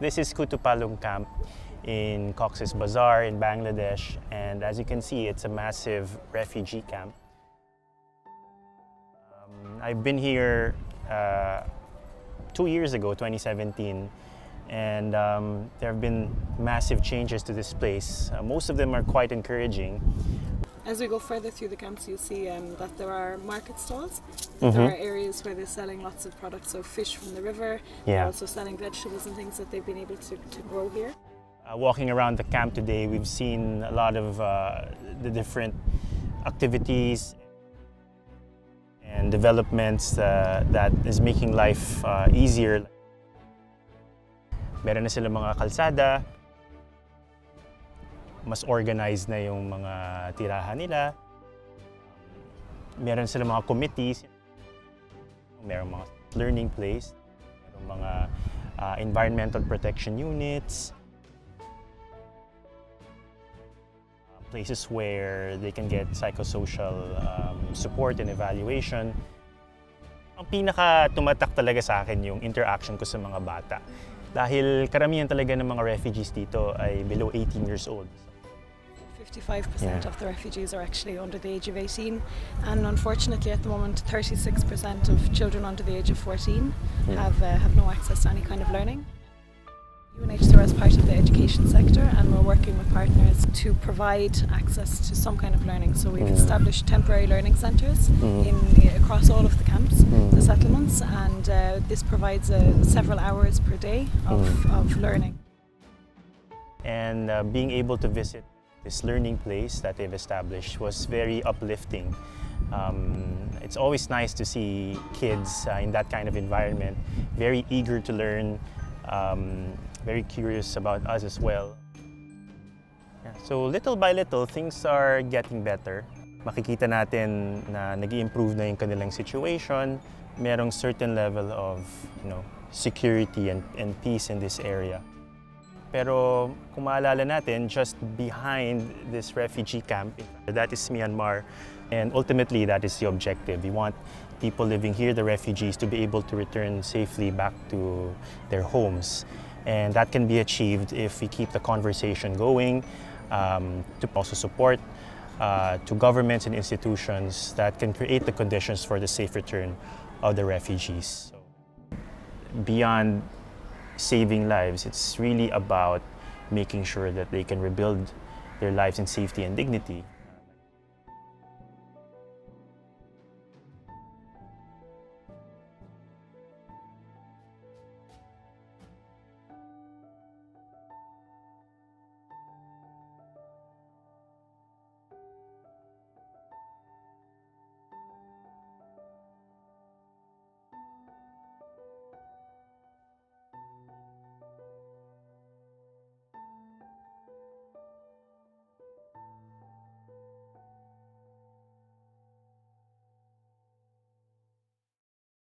This is Kutupalong Camp in Cox's Bazar in Bangladesh, and as you can see, it's a massive refugee camp. I've been here 2 years ago, 2017, and there have been massive changes to this place. Most of them are quite encouraging. As we go further through the camps, you'll see that there are market stalls. There are areas where they're selling lots of products, so fish from the river. Yeah. They're also selling vegetables and things that they've been able to grow here. Walking around the camp today, we've seen a lot of the different activities and developments that is making life easier. Meron na sila mga kalsada, mas organized na yung mga tirahan nila. Meron sila mga committees, meron mga learning place, meron mga environmental protection units, places where they can get psychosocial support and evaluation. Ang pinaka-tumatak talaga sa akin yung interaction ko sa mga bata. Dahil karamihan talaga ng mga refugees dito ay below 18 years old. 55% of the refugees are actually under the age of 18, and unfortunately at the moment 36% of children under the age of 14 have no access to any kind of learning. UNHCR is part of the education sector, and we're working with partners to provide access to some kind of learning. So we've established temporary learning centres across all of the camps, the settlements, and this provides several hours per day of learning. And being able to visit this learning place that they've established was very uplifting. It's always nice to see kids in that kind of environment, very eager to learn, very curious about us as well. So little by little, things are getting better. Makikita natin na nag-i-improve na yung kanilang situation. Merong certain level of, you know, security and peace in this area. Pero kung maalala natin, just behind this refugee camp, that is Myanmar, and ultimately that is the objective. We want people living here, the refugees, to be able to return safely back to their homes. And that can be achieved if we keep the conversation going, to also support to governments and institutions that can create the conditions for the safe return of the refugees. So, beyond saving lives, it's really about making sure that they can rebuild their lives in safety and dignity.